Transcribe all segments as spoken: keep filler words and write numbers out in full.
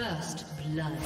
First blood.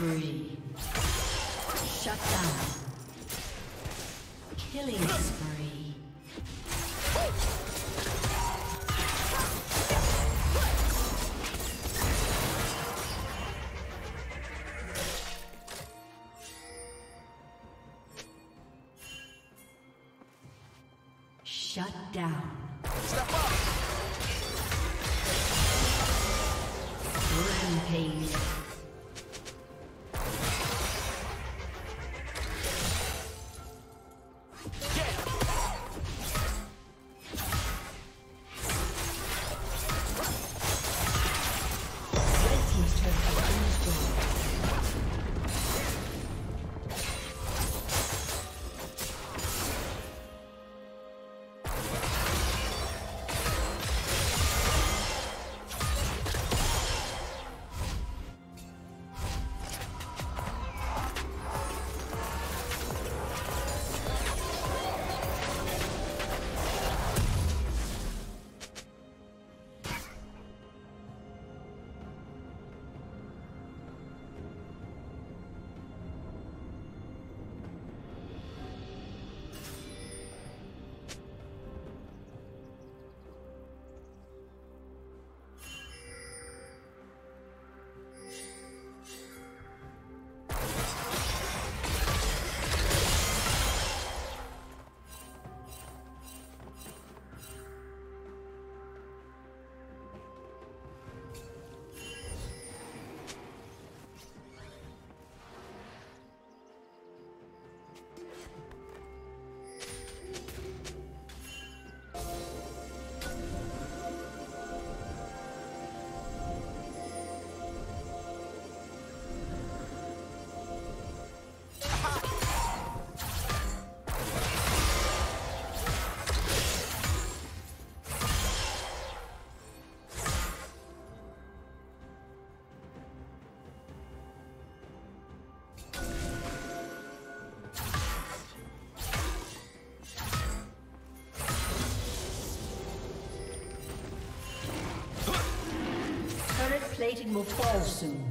spree. Shut down. Killing spree. Shut down. Step up. Rampage. Plating will fall soon.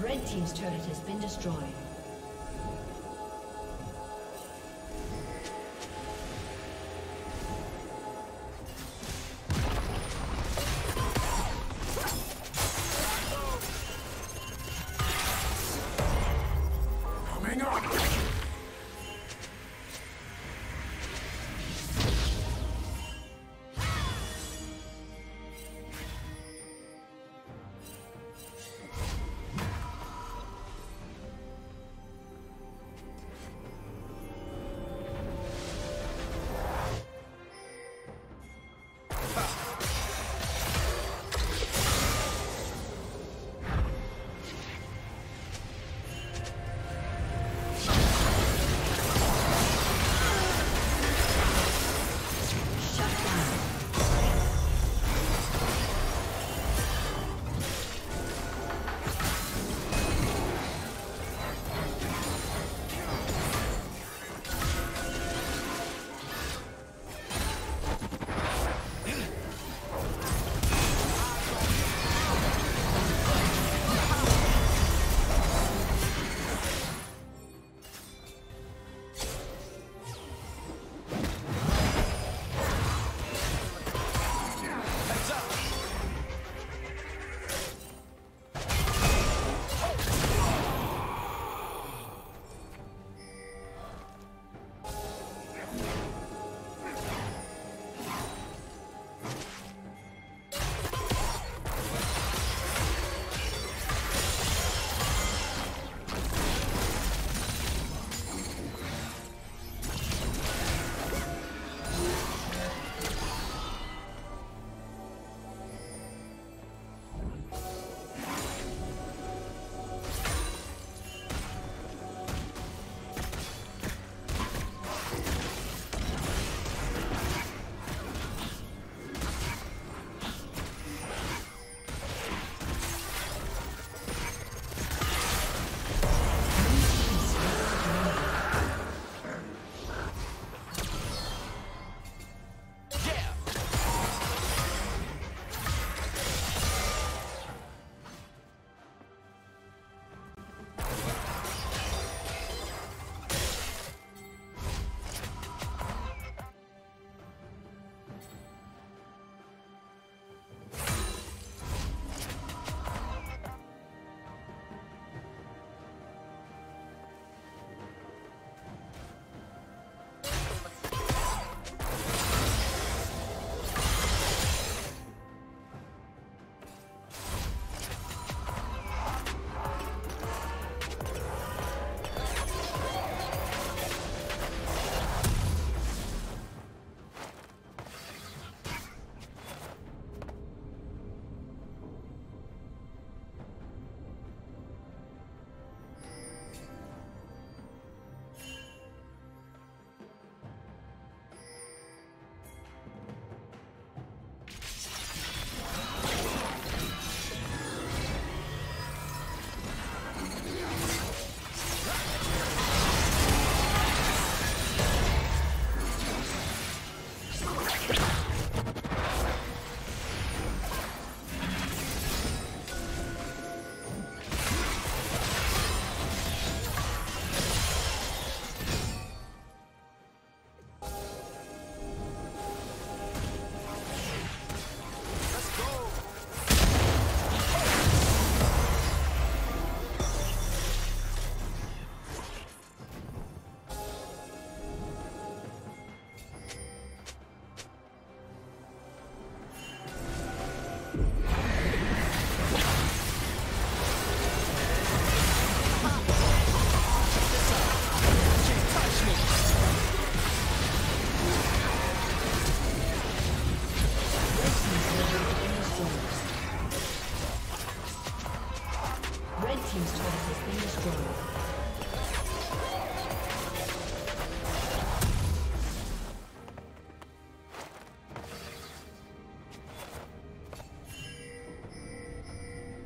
Red team's turret has been destroyed.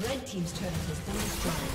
Red team's turret has been destroyed.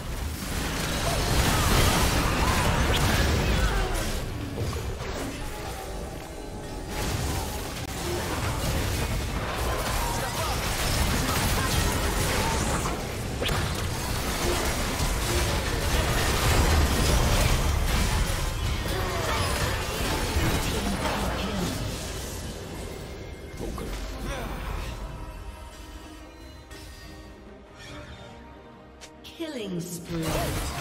Killing spree.